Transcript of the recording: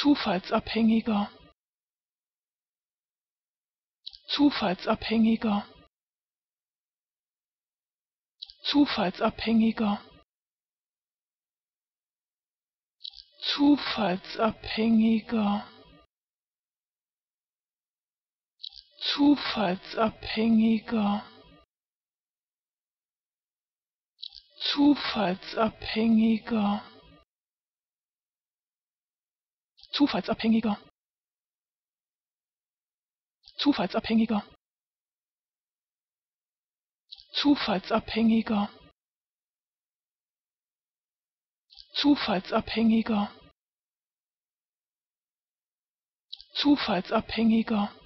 Zufallsabhängiger, Zufallsabhängiger, Zufallsabhängiger, Zufallsabhängiger, Zufallsabhängiger, Zufallsabhängiger, Zufallsabhängiger, Zufallsabhängiger, Zufallsabhängiger, Zufallsabhängiger, Zufallsabhängiger,